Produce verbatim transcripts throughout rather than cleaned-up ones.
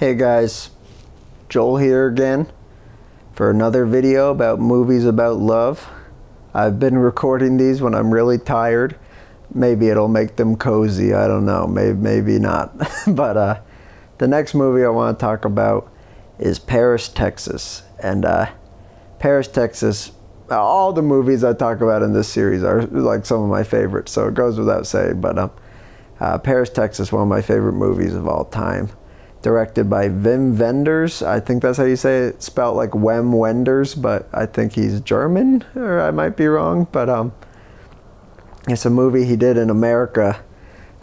Hey guys, Joel here again for another video about movies about love. I've been recording these when I'm really tired. Maybe it'll make them cozy, I don't know, maybe, maybe not. But uh, the next movie I want to talk about is Paris, Texas. And uh, Paris, Texas, all the movies I talk about in this series are like some of my favorites, so it goes without saying. But um, uh, Paris, Texas, one of my favorite movies of all time. Directed by Wim Wenders. I think that's how you say it. It's spelled like Wim Wenders, but I think he's German, or I might be wrong. But um, it's a movie he did in America,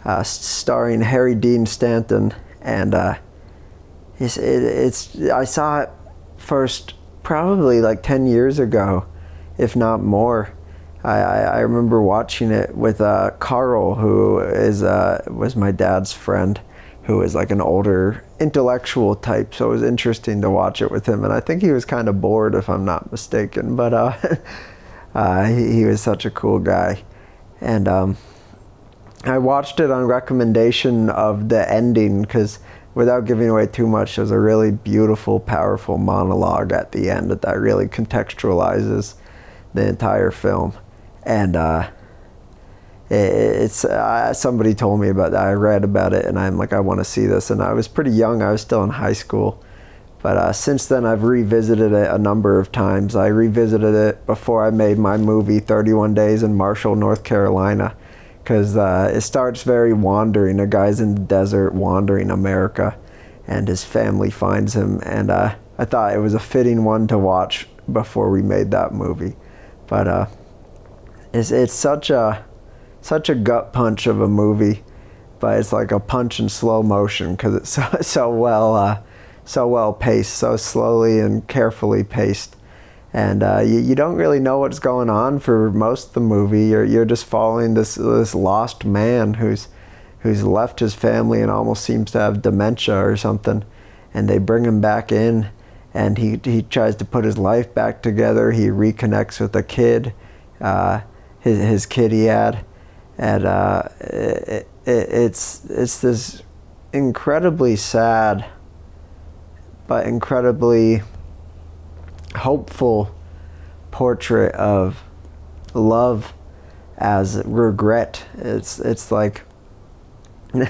uh, starring Harry Dean Stanton, and uh, it's, it, it's. I saw it first probably like ten years ago, if not more. I, I, I remember watching it with uh, Carl, who is uh, was my dad's friend, who is like an older intellectual type, so it was interesting to watch it with him, and I think he was kind of bored, if I'm not mistaken, but uh, uh, he, he was such a cool guy. And um, I watched it on recommendation of the ending, because without giving away too much, there's a really beautiful, powerful monologue at the end that, that really contextualizes the entire film. And uh, It's uh, somebody told me about that. I read about it and I'm like, I want to see this. And I was pretty young. I was still in high school. But uh, since then, I've revisited it a number of times. I revisited it before I made my movie thirty-one days in Marshall, North Carolina, because uh, it starts very wandering. A guy's in the desert wandering America and his family finds him. And uh, I thought it was a fitting one to watch before we made that movie. But uh, it's, it's such a... such a gut punch of a movie, but it's like a punch in slow motion because it's so, so well uh, so well paced, so slowly and carefully paced. And uh, you, you don't really know what's going on for most of the movie. You're, you're just following this, this lost man who's, who's left his family and almost seems to have dementia or something. And they bring him back in and he, he tries to put his life back together. He reconnects with a kid, uh, his, his kid he had. And uh, it, it, it's, it's this incredibly sad, but incredibly hopeful portrait of love as regret. It's, it's like, uh,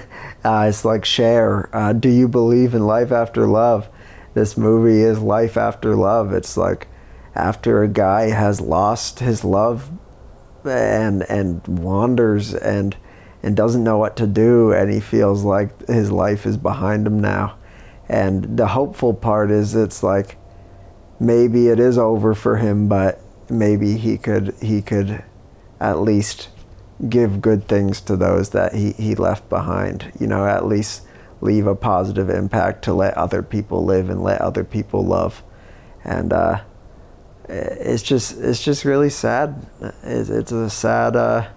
it's like Cher, uh, do you believe in life after love? This movie is life after love. It's like after a guy has lost his love and and wanders and and doesn't know what to do, and he feels like his life is behind him now. And the hopeful part is it's like maybe it is over for him, but maybe he could he could at least give good things to those that he, he left behind, you know, at least leave a positive impact to let other people live and let other people love. And uh It's just, it's just really sad. It's, it's a sad, uh,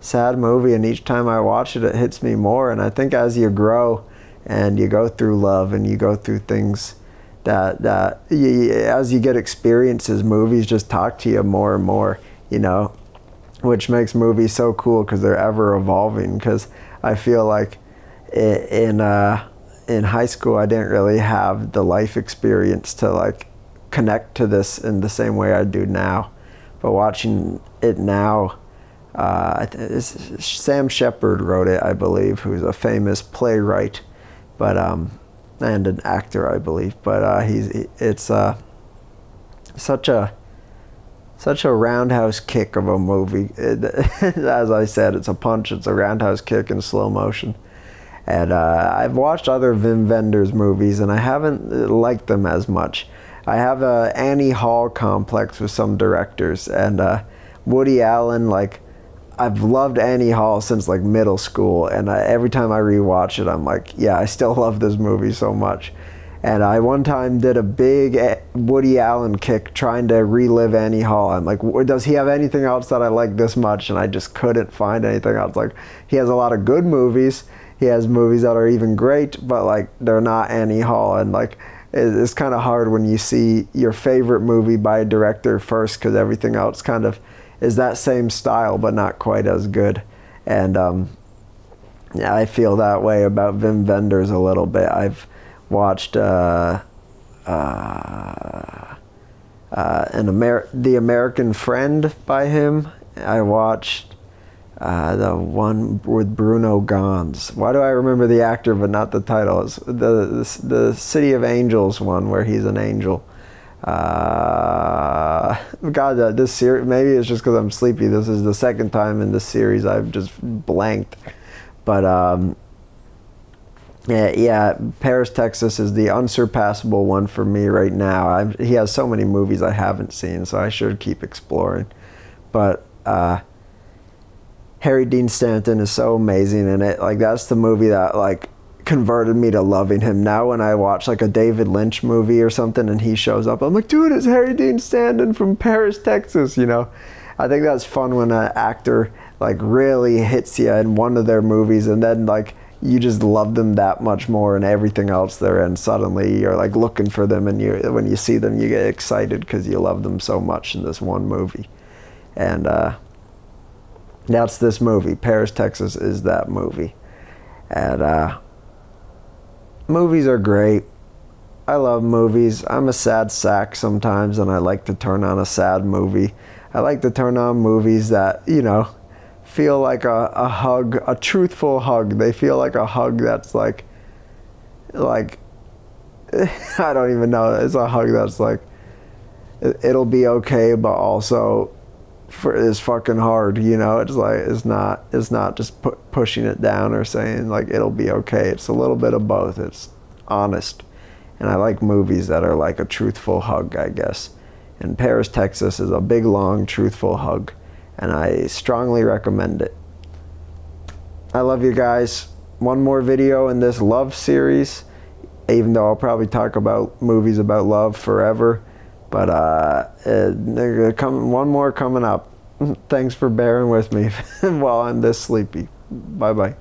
sad movie, and each time I watch it, it hits me more. And I think as you grow, and you go through love, and you go through things that that you, as you get experiences, movies just talk to you more and more. You know, which makes movies so cool because they're ever evolving. Because I feel like in uh, in high school, I didn't really have the life experience to like connect to this in the same way I do now. But watching it now, uh, it's, Sam Shepard wrote it, I believe, who's a famous playwright, but um, and an actor, I believe. But uh, he's it's uh, such a such a roundhouse kick of a movie. It, as I said, it's a punch. It's a roundhouse kick in slow motion. And uh, I've watched other Wim Wenders movies, and I haven't liked them as much. I have a Annie Hall complex with some directors, and uh, Woody Allen. Like, I've loved Annie Hall since like middle school, and I, every time I rewatch it, I'm like, yeah, I still love this movie so much. And I one time did a big Woody Allen kick trying to relive Annie Hall. I'm like, does he have anything else that I like this much? And I just couldn't find anything else. Like, he has a lot of good movies. He has movies that are even great, but like they're not Annie Hall, and like. It's kind of hard when you see your favorite movie by a director first, because everything else kind of is that same style but not quite as good. And um, yeah, I feel that way about Wim Wenders a little bit. I've watched uh, uh, uh, an Amer The American Friend by him. I watched uh, the one with Bruno Ganz. Why do I remember the actor but not the title? It's the, the, the City of Angels one where he's an angel. Uh, God, uh, this series, maybe it's just because I'm sleepy. This is the second time in this series I've just blanked. But um, yeah, yeah, Paris, Texas is the unsurpassable one for me right now. I've, he has so many movies I haven't seen, so I should keep exploring. But uh, Harry Dean Stanton is so amazing in it. Like, that's the movie that, like, converted me to loving him. Now when I watch like a David Lynch movie or something and he shows up, I'm like, dude, it's Harry Dean Stanton from Paris, Texas, you know? I think that's fun when an actor like really hits you in one of their movies and then like you just love them that much more and everything else they're in. Suddenly you're like looking for them, and you, when you see them you get excited because you love them so much in this one movie. And uh, that's this movie. Paris, Texas is that movie. And uh, movies are great. I love movies. I'm a sad sack sometimes, and I like to turn on a sad movie. I like to turn on movies that, you know, feel like a, a hug, a truthful hug. They feel like a hug that's like, like, I don't even know. It's a hug that's like, it'll be okay, but also for, it's fucking hard, you know? It's like, it's not, it's not just pu pushing it down or saying like, it'll be okay. It's a little bit of both. It's honest. And I like movies that are like a truthful hug, I guess. And Paris, Texas is a big, long, truthful hug. And I strongly recommend it. I love you guys. One more video in this love series, even though I'll probably talk about movies about love forever. But uh, uh, come, one more coming up. Thanks for bearing with me while I'm this sleepy. Bye-bye.